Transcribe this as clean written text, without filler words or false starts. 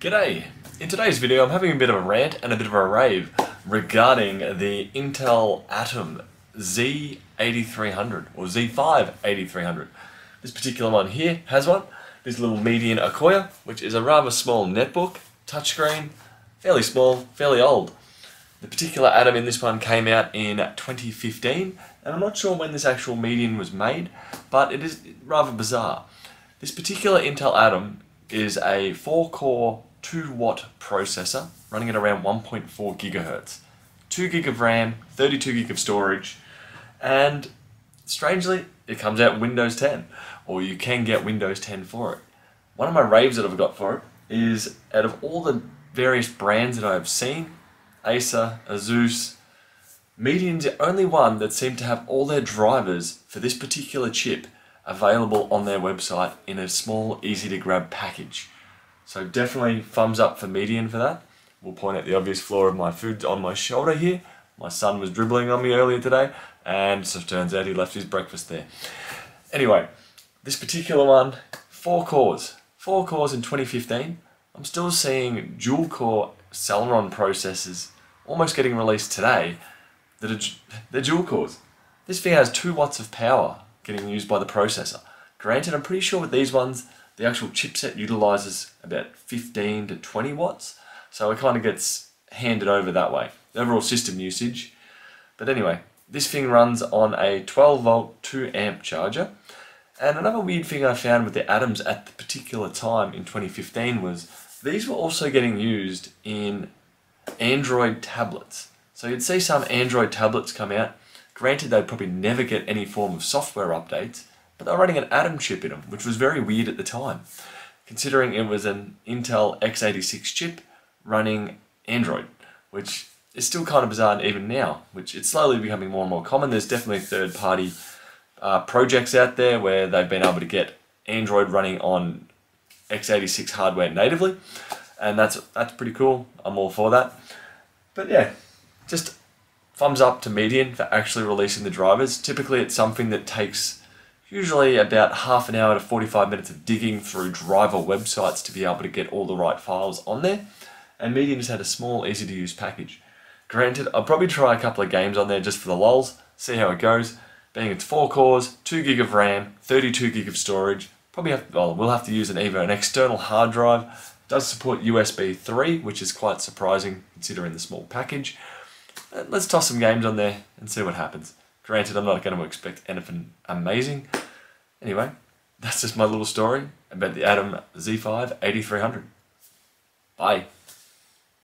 G'day! In today's video I'm having a bit of a rant and a bit of a rave regarding the Intel Atom Z8300 or Z5-8300. This particular one here has one, this little Medion Akoya, which is a rather small netbook, touchscreen, fairly small, fairly old. The particular Atom in this one came out in 2015 and I'm not sure when this actual Medion was made, but it is rather bizarre. This particular Intel Atom is a 4-core 2-watt processor running at around 1.4 gigahertz, 2 gig of RAM, 32 gig of storage, and strangely it comes out Windows 10, or you can get Windows 10 for it. One of my raves that I've got for it is, out of all the various brands that I've seen, Acer, Asus, Medion's the only one that seemed to have all their drivers for this particular chip available on their website in a small, easy to grab package. So definitely thumbs up for Medion for that. We'll point out the obvious flaw of my food on my shoulder here. My son was dribbling on me earlier today, and so it turns out he left his breakfast there. Anyway, this particular one, 4 cores in 2015. I'm still seeing dual core Celeron processors almost getting released today that are dual cores. This thing has 2 watts of power getting used by the processor. Granted, I'm pretty sure with these ones, the actual chipset utilizes about 15 to 20 watts, so it kind of gets handed over that way, the overall system usage. But anyway, this thing runs on a 12 volt 2 amp charger. And another weird thing I found with the Atoms at the particular time in 2015 was these were also getting used in Android tablets. So you'd see some Android tablets come out. Granted, they'd probably never get any form of software updates, but they were running an Atom chip in them, which was very weird at the time, considering it was an Intel x86 chip running Android, which is still kind of bizarre even now, which it's slowly becoming more and more common. There's definitely third-party projects out there where they've been able to get Android running on x86 hardware natively, and that's pretty cool. I'm all for that. But yeah, just thumbs up to Medion for actually releasing the drivers. Typically it's something that takes usually about half an hour to 45 minutes of digging through driver websites to be able to get all the right files on there, and Medion just had a small, easy to use package. Granted, I'll probably try a couple of games on there just for the lulz, see how it goes. Being it's 4 cores, 2 gig of RAM, 32 gig of storage, probably we'll have to use either an external hard drive. It does support USB 3, which is quite surprising considering the small package. Let's toss some games on there and see what happens. Granted, I'm not going to expect anything amazing. Anyway, that's just my little story about the Atom Z5-8300. Bye.